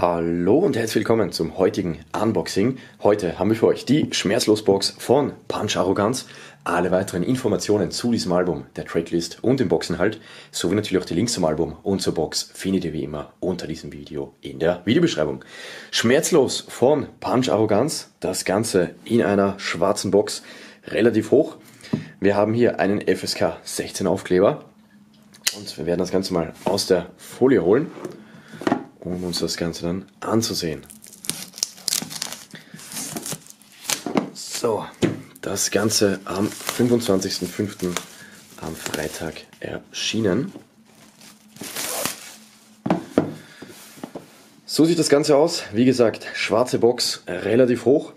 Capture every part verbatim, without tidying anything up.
Hallo und herzlich willkommen zum heutigen Unboxing. Heute haben wir für euch die Schmerzlos-Box von Punch Arogunz. Alle weiteren Informationen zu diesem Album, der Tracklist und dem Boxinhalt, sowie natürlich auch die Links zum Album und zur Box findet ihr wie immer unter diesem Video in der Videobeschreibung. Schmerzlos von Punch Arogunz, das Ganze in einer schwarzen Box, relativ hoch. Wir haben hier einen F S K sechzehn Aufkleber und wir werden das Ganze mal aus der Folie holen, um uns das Ganze dann anzusehen. So. Das Ganze am fünfundzwanzigsten fünften am Freitag erschienen. So sieht das Ganze aus. Wie gesagt, schwarze Box, relativ hoch.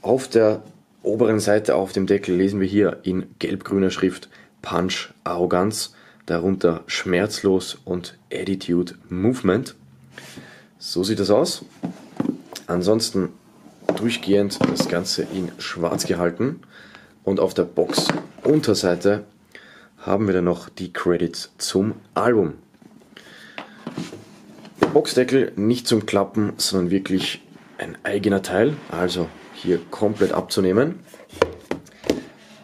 Auf der oberen Seite auf dem Deckel lesen wir hier in gelb-grüner Schrift Punch Arogunz, darunter Schmerzlos und Attitude Movement. So sieht das aus. Ansonsten durchgehend das Ganze in schwarz gehalten und auf der Box-Unterseite haben wir dann noch die Credits zum Album. Boxdeckel nicht zum Klappen, sondern wirklich ein eigener Teil, also hier komplett abzunehmen.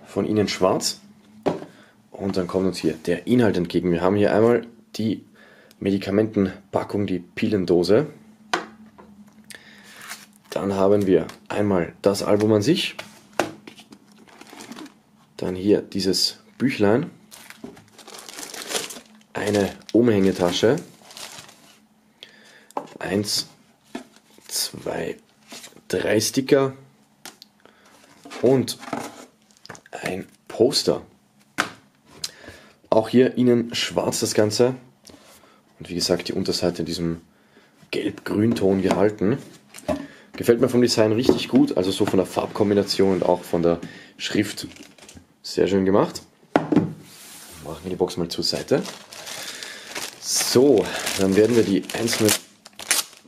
Von innen schwarz und dann kommt uns hier der Inhalt entgegen. Wir haben hier einmal die Medikamentenpackung, die Pillendose. Dann haben wir einmal das Album an sich, dann hier dieses Büchlein, eine Umhängetasche, eins, zwei, drei Sticker und ein Poster. Auch hier innen schwarz das Ganze und wie gesagt die Unterseite in diesem gelb-grün-Ton gehalten. Gefällt mir vom Design richtig gut, also so von der Farbkombination und auch von der Schrift. Sehr schön gemacht. Machen wir die Box mal zur Seite. So, dann werden wir die einzelnen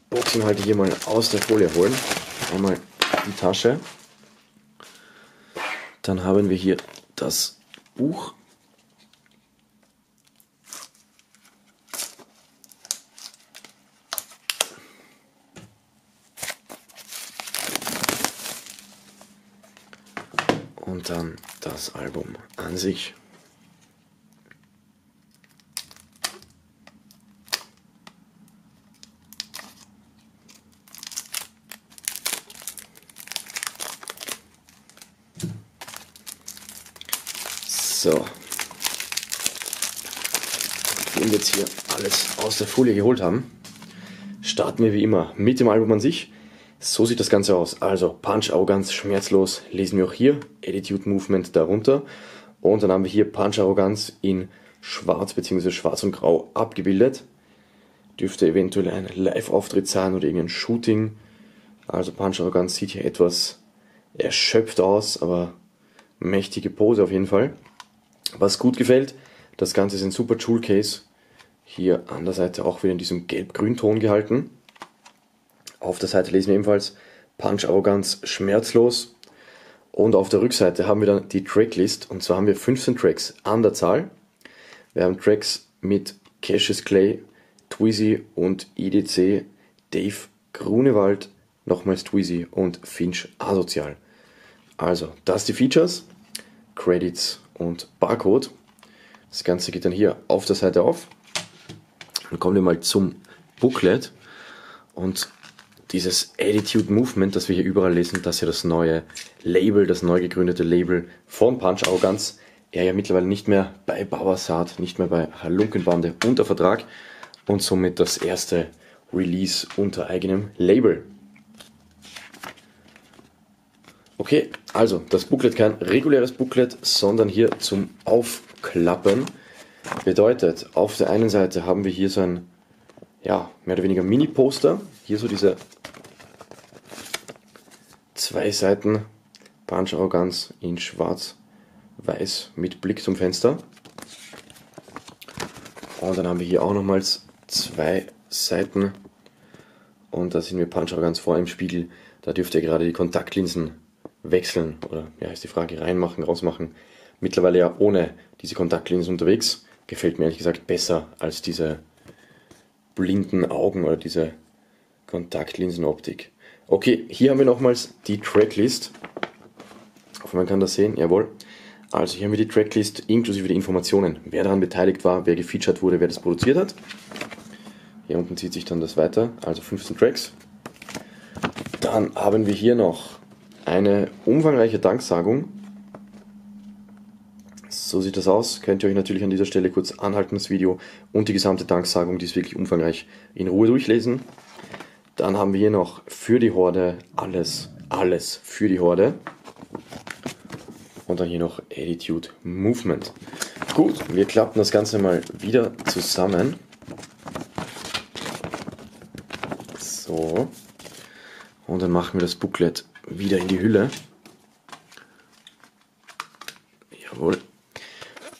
Boxinhalte hier mal aus der Folie holen. Einmal die Tasche. Dann haben wir hier das Buch. Und dann das Album an sich. So. Wenn wir jetzt hier alles aus der Folie geholt haben, starten wir wie immer mit dem Album an sich. So sieht das Ganze aus. Also Punch Arogunz, Schmerzlos, lesen wir auch hier. Attitude Movement darunter. Und dann haben wir hier Punch Arogunz in schwarz bzw. schwarz und grau abgebildet. Dürfte eventuell ein Live-Auftritt sein oder irgendein Shooting. Also Punch Arogunz sieht hier etwas erschöpft aus, aber mächtige Pose auf jeden Fall. Was gut gefällt, das Ganze ist ein super Jewel Case. Hier an der Seite auch wieder in diesem gelb-grün-Ton gehalten. Auf der Seite lesen wir ebenfalls Punch Arogunz, Schmerzlos und auf der Rückseite haben wir dann die Tracklist und zwar haben wir fünfzehn Tracks an der Zahl. Wir haben Tracks mit Cassius Clay, Tweezy und I D C, Dave Grunewald, nochmals Tweezy und Finch Asozial. Also das die Features, Credits und Barcode. Das Ganze geht dann hier auf der Seite auf. Dann kommen wir mal zum Booklet und dieses Attitude Movement, das wir hier überall lesen, das ist ja das neue Label, das neu gegründete Label von Punch Arogunz. Er ja mittlerweile nicht mehr bei Babasat, nicht mehr bei Halunkenbande unter Vertrag und somit das erste Release unter eigenem Label. Okay, also das Booklet kein reguläres Booklet, sondern hier zum Aufklappen. Bedeutet, auf der einen Seite haben wir hier so ein, ja, mehr oder weniger Mini-Poster. Hier so diese zwei Seiten Punch Arogunz in schwarz-weiß mit Blick zum Fenster. Und dann haben wir hier auch nochmals zwei Seiten und da sehen wir Punch Arogunz vor im Spiegel. Da dürft ihr gerade die Kontaktlinsen wechseln oder, ja, ist die Frage, reinmachen, rausmachen. Mittlerweile ja ohne diese Kontaktlinsen unterwegs. Gefällt mir ehrlich gesagt besser als diese blinden Augen oder diese Kontaktlinsenoptik. Okay, hier haben wir nochmals die Tracklist. Hoffe, man kann das sehen, jawohl. Also hier haben wir die Tracklist inklusive der Informationen, wer daran beteiligt war, wer gefeatured wurde, wer das produziert hat. Hier unten zieht sich dann das weiter, also fünfzehn Tracks. Dann haben wir hier noch eine umfangreiche Danksagung. So sieht das aus. Könnt ihr euch natürlich an dieser Stelle kurz anhalten, das Video und die gesamte Danksagung, die ist wirklich umfangreich, in Ruhe durchlesen. Dann haben wir hier noch für die Horde alles, alles für die Horde. Und dann hier noch Attitude Movement. Gut, wir klappen das Ganze mal wieder zusammen. So. Und dann machen wir das Booklet wieder in die Hülle. Jawohl.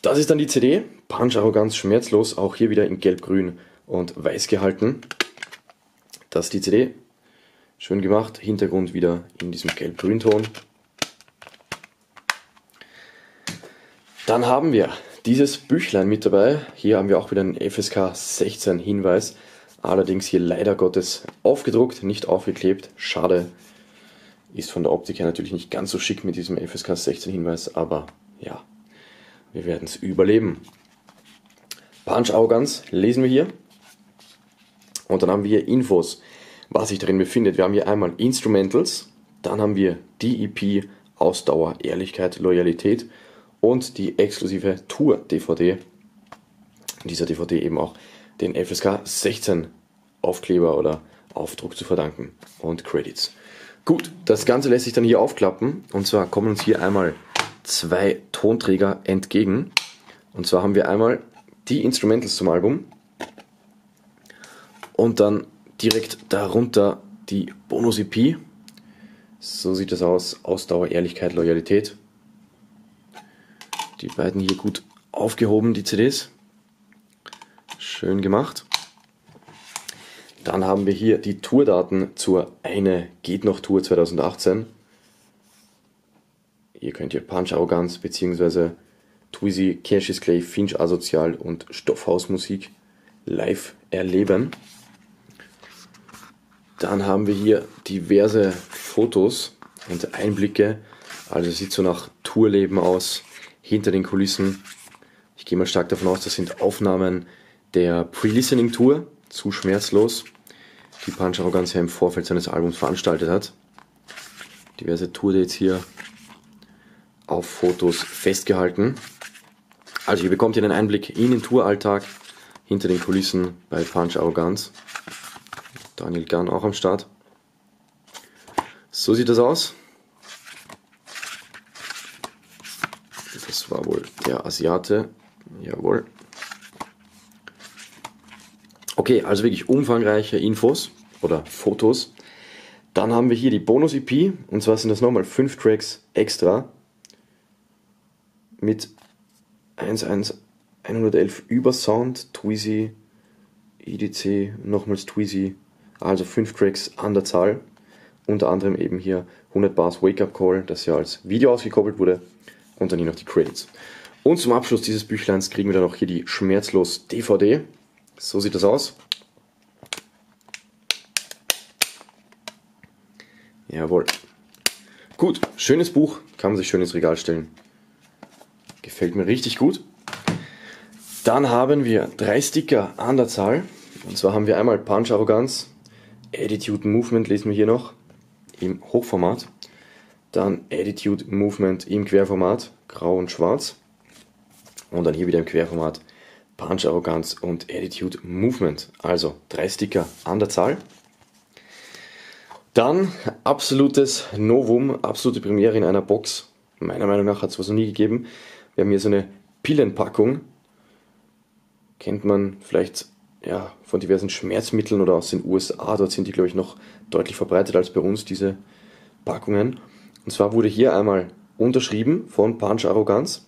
Das ist dann die C D. Punch Arogunz, schmerzlos. Auch hier wieder in Gelb, Grün und Weiß gehalten. Das ist die C D. Schön gemacht. Hintergrund wieder in diesem Gelb-Grün-Ton. Dann haben wir dieses Büchlein mit dabei. Hier haben wir auch wieder einen F S K sechzehn Hinweis. Allerdings hier leider Gottes aufgedruckt, nicht aufgeklebt. Schade. Ist von der Optik her natürlich nicht ganz so schick mit diesem F S K sechzehn Hinweis, aber ja, wir werden es überleben. Punch Arogunz lesen wir hier. Und dann haben wir hier Infos, was sich darin befindet. Wir haben hier einmal Instrumentals, dann haben wir D E P, Ausdauer, Ehrlichkeit, Loyalität. Und die exklusive Tour-D V D. In dieser D V D eben auch den F S K sechzehn Aufkleber oder Aufdruck zu verdanken. Und Credits. Gut, das Ganze lässt sich dann hier aufklappen. Und zwar kommen uns hier einmal zwei Tonträger entgegen. Und zwar haben wir einmal die Instrumentals zum Album. Und dann direkt darunter die Bonus-E P. So sieht das aus. Ausdauer, Ehrlichkeit, Loyalität. Die beiden hier gut aufgehoben, die C Ds. Schön gemacht. Dann haben wir hier die Tourdaten zur Eine-Geht-Noch-Tour zweitausendachtzehn. Hier könnt ihr Punch Arogunz bzw. Tweezy, Cassius Clay, Finch Asozial und Stoffhausmusik live erleben. Dann haben wir hier diverse Fotos und Einblicke. Also sieht so nach Tourleben aus. Hinter den Kulissen, ich gehe mal stark davon aus, das sind Aufnahmen der Pre-Listening-Tour zu Schmerzlos, die Punch Arogunz ja im Vorfeld seines Albums veranstaltet hat. Diverse Tourdates hier auf Fotos festgehalten. Also ihr bekommt hier einen Einblick in den Touralltag, hinter den Kulissen bei Punch Arogunz. Daniel Gern auch am Start. So sieht das aus. Das war wohl der Asiate. Jawohl. Okay, also wirklich umfangreiche Infos oder Fotos. Dann haben wir hier die Bonus-E P. Und zwar sind das nochmal fünf Tracks extra. Mit eins elf Übersound, Tweezy, I D C, nochmals Tweezy. Also fünf Tracks an der Zahl. Unter anderem eben hier hundert Bars Wake Up Call, das ja als Video ausgekoppelt wurde. Und dann hier noch die Credits. Und zum Abschluss dieses Büchleins kriegen wir dann auch hier die Schmerzlos D V D. So sieht das aus. Jawohl. Gut, schönes Buch. Kann man sich schön ins Regal stellen. Gefällt mir richtig gut. Dann haben wir drei Sticker an der Zahl. Und zwar haben wir einmal Punch Arogunz, Attitude Movement lesen wir hier noch im Hochformat. Dann Attitude Movement im Querformat, grau und schwarz. Und dann hier wieder im Querformat Punch Arogunz und Attitude Movement. Also drei Sticker an der Zahl. Dann absolutes Novum, absolute Premiere in einer Box. Meiner Meinung nach hat es was noch nie gegeben. Wir haben hier so eine Pillenpackung. Kennt man vielleicht ja, von diversen Schmerzmitteln oder aus den U S A. Dort sind die, glaube ich, noch deutlich verbreitet als bei uns, diese Packungen. Und zwar wurde hier einmal unterschrieben von Punch Arogunz.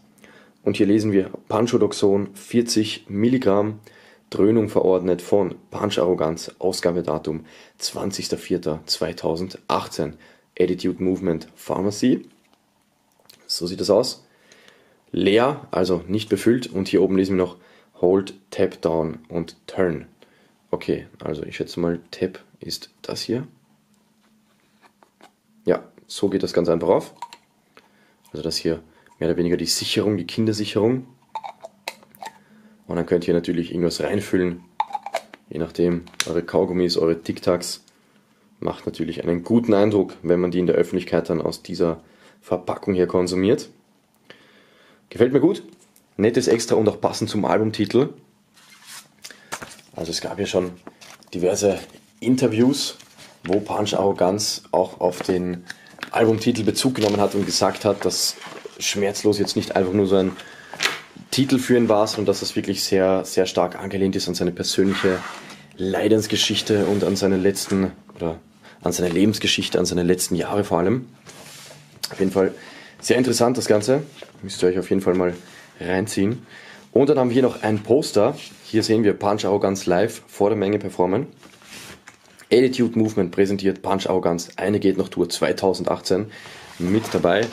Und hier lesen wir Punchodoxon vierzig Milligramm, Dröhnung verordnet von Punch Arogunz, Ausgabedatum zwanzigster vierter zweitausendachtzehn, Attitude Movement Pharmacy. So sieht das aus. Leer, also nicht befüllt. Und hier oben lesen wir noch Hold, Tap Down und Turn. Okay, also ich schätze mal Tap ist das hier. Ja, so geht das ganz einfach auf. Also das hier mehr oder weniger die Sicherung, die Kindersicherung. Und dann könnt ihr natürlich irgendwas reinfüllen. Je nachdem, eure Kaugummis, eure Tic-Tacs. Macht natürlich einen guten Eindruck, wenn man die in der Öffentlichkeit dann aus dieser Verpackung hier konsumiert. Gefällt mir gut. Nettes Extra und auch passend zum Albumtitel. Also es gab ja schon diverse Interviews, wo Punch Arogunz auch auf den Albumtitel Bezug genommen hat und gesagt hat, dass Schmerzlos jetzt nicht einfach nur so ein Titel für ihn war, sondern dass das wirklich sehr, sehr stark angelehnt ist an seine persönliche Leidensgeschichte und an seine letzten, oder an seine Lebensgeschichte, an seine letzten Jahre vor allem. Auf jeden Fall sehr interessant das Ganze. Müsst ihr euch auf jeden Fall mal reinziehen. Und dann haben wir hier noch ein Poster. Hier sehen wir Punch Arogunz live vor der Menge performen. Attitude Movement präsentiert Punch Arogunz Eine-Geht-Noch-Tour zweitausendachtzehn. Mit dabei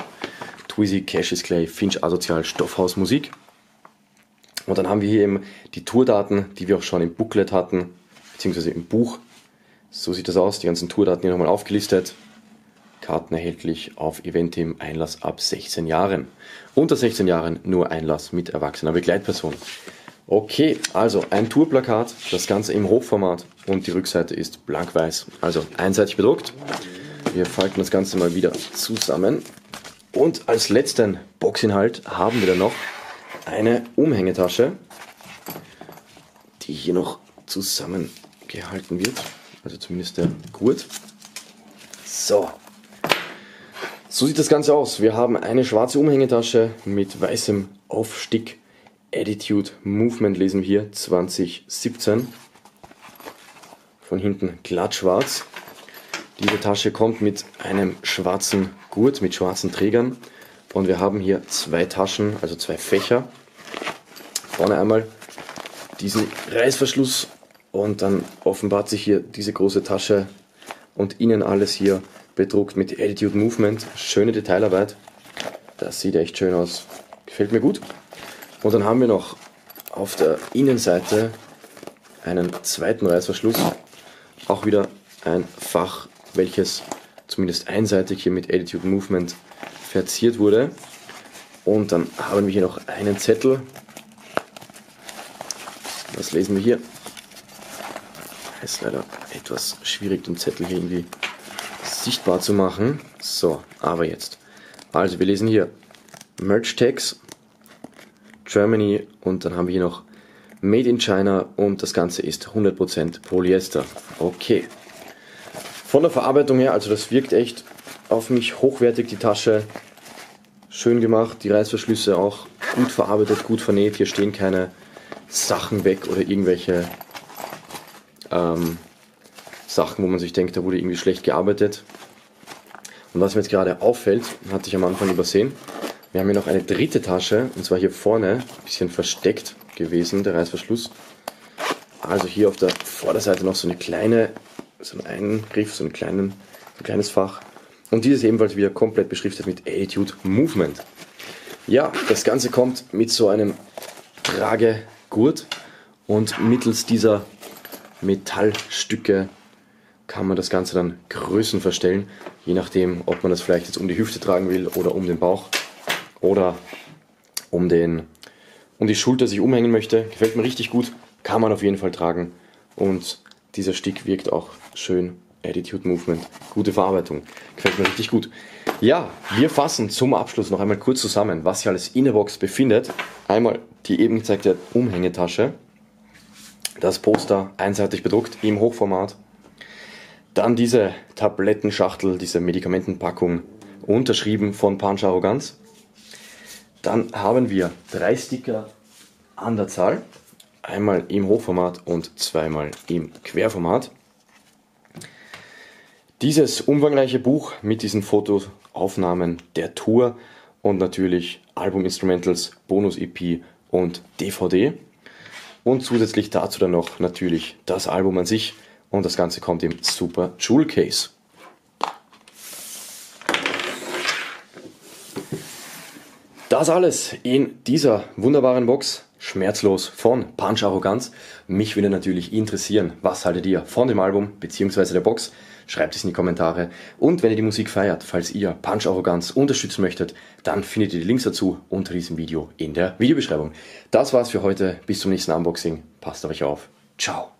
Tweezy, Cassius Clay, Finch Asozial, Stoffhausmusik. Und dann haben wir hier eben die Tourdaten, die wir auch schon im Booklet hatten, beziehungsweise im Buch. So sieht das aus, die ganzen Tourdaten hier nochmal aufgelistet. Karten erhältlich auf Eventim, Einlass ab sechzehn Jahren. Unter sechzehn Jahren nur Einlass mit erwachsener Begleitperson. Okay, also ein Tourplakat, das Ganze im Hochformat und die Rückseite ist blankweiß, also einseitig bedruckt. Wir falten das Ganze mal wieder zusammen. Und als letzten Boxinhalt haben wir dann noch eine Umhängetasche, die hier noch zusammengehalten wird, also zumindest der Gurt. So. So sieht das Ganze aus. Wir haben eine schwarze Umhängetasche mit weißem Aufstick. Attitude Movement lesen wir hier zwanzig siebzehn. Von hinten glatt schwarz. Diese Tasche kommt mit einem schwarzen Gurt, mit schwarzen Trägern. Und wir haben hier zwei Taschen, also zwei Fächer. Vorne einmal diesen Reißverschluss und dann offenbart sich hier diese große Tasche und innen alles hier bedruckt mit Attitude Movement. Schöne Detailarbeit. Das sieht echt schön aus. Gefällt mir gut. Und dann haben wir noch auf der Innenseite einen zweiten Reißverschluss. Auch wieder ein Fach, welches zumindest einseitig hier mit Attitude Movement verziert wurde. Und dann haben wir hier noch einen Zettel. Was lesen wir hier? Ist leider etwas schwierig, den Zettel hier irgendwie sichtbar zu machen. So, aber jetzt. Also wir lesen hier Merch Tags, Germany und dann haben wir hier noch Made in China und das Ganze ist hundert Prozent Polyester. Okay. Von der Verarbeitung her, also das wirkt echt auf mich hochwertig, die Tasche. Schön gemacht, die Reißverschlüsse auch gut verarbeitet, gut vernäht. Hier stehen keine Sachen weg oder irgendwelche ähm, Sachen, wo man sich denkt, da wurde irgendwie schlecht gearbeitet. Und was mir jetzt gerade auffällt, hatte ich am Anfang übersehen, wir haben hier noch eine dritte Tasche, und zwar hier vorne, ein bisschen versteckt gewesen, der Reißverschluss. Also hier auf der Vorderseite noch so eine kleine, so einen Eingriff, so einen kleinen, so ein kleines Fach. Und dieses ebenfalls wieder komplett beschriftet mit Attitude Movement. Ja, das Ganze kommt mit so einem Tragegurt und mittels dieser Metallstücke kann man das Ganze dann Größen verstellen, je nachdem, ob man das vielleicht jetzt um die Hüfte tragen will oder um den Bauch oder um, den, um die Schulter sich umhängen möchte. Gefällt mir richtig gut, kann man auf jeden Fall tragen und dieser Stick wirkt auch schön. Attitude Movement, gute Verarbeitung, gefällt mir richtig gut. Ja, wir fassen zum Abschluss noch einmal kurz zusammen, was sich alles in der Box befindet. Einmal die eben gezeigte Umhängetasche, das Poster einseitig bedruckt im Hochformat, dann diese Tablettenschachtel, diese Medikamentenpackung unterschrieben von Punch Arogunz. Dann haben wir drei Sticker an der Zahl, einmal im Hochformat und zweimal im Querformat. Dieses umfangreiche Buch mit diesen Fotoaufnahmen der Tour und natürlich Album-Instrumentals, Bonus-E P und D V D. Und zusätzlich dazu dann noch natürlich das Album an sich und das Ganze kommt im Super Jewel Case. Das alles in dieser wunderbaren Box. Schmerzlos von Punch Arogunz. Mich würde natürlich interessieren, was haltet ihr von dem Album bzw. der Box? Schreibt es in die Kommentare. Und wenn ihr die Musik feiert, falls ihr Punch Arogunz unterstützen möchtet, dann findet ihr die Links dazu unter diesem Video in der Videobeschreibung. Das war's für heute. Bis zum nächsten Unboxing. Passt auf euch auf. Ciao.